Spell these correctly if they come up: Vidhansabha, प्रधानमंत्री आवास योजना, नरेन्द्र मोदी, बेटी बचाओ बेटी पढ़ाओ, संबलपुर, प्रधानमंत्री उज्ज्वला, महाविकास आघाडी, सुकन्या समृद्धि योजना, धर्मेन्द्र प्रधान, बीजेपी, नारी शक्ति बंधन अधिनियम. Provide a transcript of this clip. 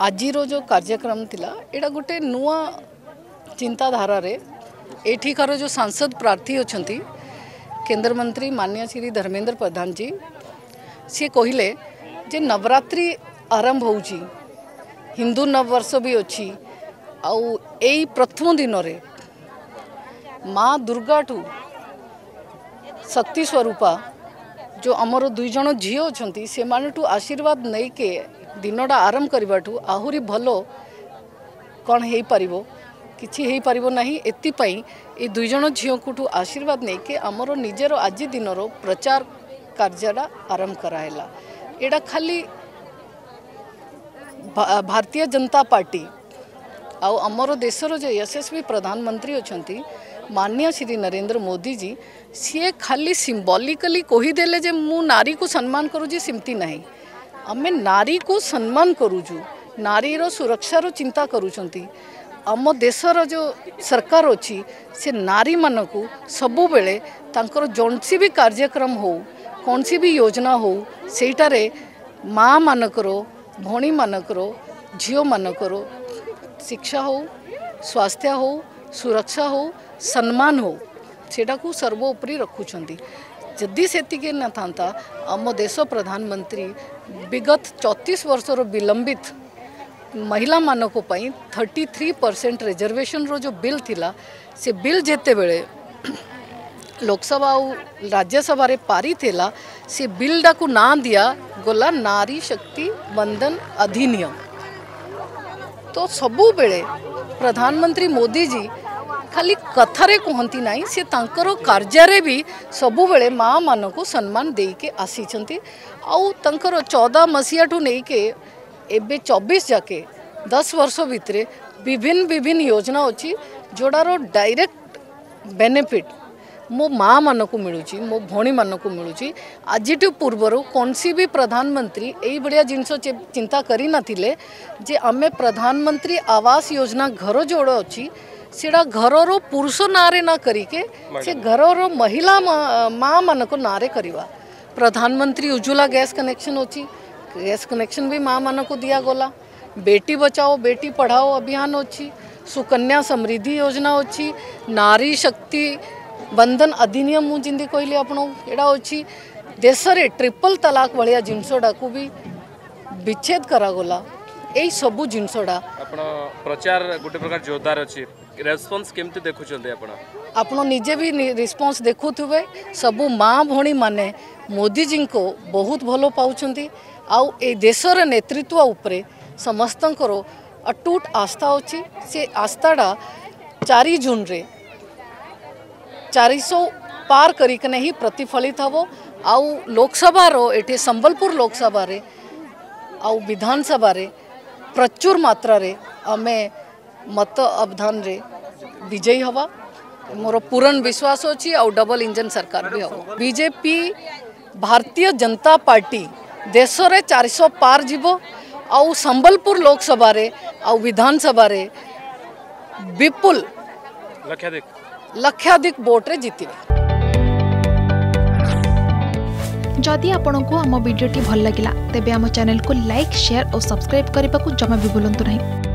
आज जो कार्यक्रम थिला एटा गोटे नुआ चिंताधारा रे एठिकार जो सांसद प्रार्थी अछंती केंद्र मंत्री माननीय श्री धर्मेन्द्र प्रधान जी सी कहले जे नवरात्रि आरंभ होउची हिंदू नववर्ष भी अच्छी आउ एई प्रथम दिन रे माँ दुर्गा ठू शक्ति स्वरूपा जो आमर दुई जण झियो अछंती से मानठू आशीर्वाद नै के दिनटा आरंभ करवाठू आहुरी भलो कौन हो पार कि ना एपाई ये दुईज झीठू आशीर्वाद नहीं कि आमर निजर आज दिन प्रचार कार्यटा आरंभ कराला। यहाँ खाली भारतीय जनता पार्टी आउ आमर देशर जो यशस्वी प्रधानमंत्री अच्छा माननीय श्री नरेन्द्र मोदी जी सी खाली सिंबॉलिकली कहीदेले जे मु नारी को सम्मान करुँची सेमती ना आमे नारी को सम्मान करूचु नारी रो सुरक्षा रो चिंता करूचंती आम देशर जो सरकार अच्छी से नारी मानकू सबु बेले तांकर जोनसी भी कार्यक्रम हो कौन सी भी योजना हो सेटारे माँ मानकरो भौणी मानकरो झियो मानकरो शिक्षा हो स्वास्थ्य हो सुरक्षा हो सम्मान हो सेटा को सर्वोपरि रखुचंती। जदि से ना था आम देश प्रधानमंत्री विगत 34 वर्षर विलंबित महिला मानक 33% रिजर्वेशन रो जो बिल थिला से बिल जेते बेले लोकसभा और राज्यसभा रे पारित थिला से बिल डाकू ना दिया गला नारी शक्ति बंधन अधिनियम। तो सबु बेले प्रधानमंत्री मोदी जी खाली कथारे कहती ना से कार्य भी सबु बेले माँ मान को सम्मान दे के आसी आउर 14 मसीहा ठू नहीं के एबे 24 जाके 10 वर्ष भितर विभिन्न योजना अच्छी जोड़ार डायरेक्ट बेनिफिट मो माँ मान को मिलूँ मो भौणी मान को मिलूँ। आज पूर्वर कौन सी भी प्रधानमंत्री यही जिनस चिंता करना जे आम प्रधानमंत्री आवास योजना घर जोड़ अच्छी सेड़ा घर पुरुष नारे ना करिके से घर महिला माँ मान को नारे करवा। प्रधानमंत्री उज्ज्वला गैस कनेक्शन अच्छी गैस कनेक्शन भी माँ मान को दिया गला। बेटी बचाओ बेटी पढ़ाओ अभियान अच्छी सुकन्या समृद्धि योजना अच्छी नारी शक्ति बंधन अधिनियम मुझे जिंदी कहली आपड़ा अच्छी देश में 3 तलाक भाया जिनसटा को भी विच्छेद करागला। यही सबू जिनसटा प्रचार गोटे प्रकार जोरदार अच्छी रेस्पॉन्स केमती देखुछन्ते आपण निजे भी रिस्पॉन्स देखुथुबे सबु माँ भौणी माने मोदी जी को बहुत भलो पाउछन्ती आउ ए देशर नेतृत्व उपरे समस्तंकर अटूट आस्था अछि से आस्थाटा 4 जून रे 400 पार करिकने ही प्रतिफलित हबो आउ लोकसभा रो एठे संबलपुर लोकसभा रे आउ विधानसभा रे प्रचुर मात्रा रे आमे मत अवधान रे विजयी हवा मोर पूर्ण विश्वास अच्छी और डबल इंजन सरकार भी हम बीजेपी भारतीय जनता पार्टी देश में 400 पार जीव आउ संबलपुर लोकसभा रे आउ विधानसभा रे विपुल लक्षाधिक वोट रे जीतबे। जदि आपंक आम भिडी भल लगा तेब चैनल को लाइक शेयर और सब्सक्राइब करने को जमा भी भूलु ना।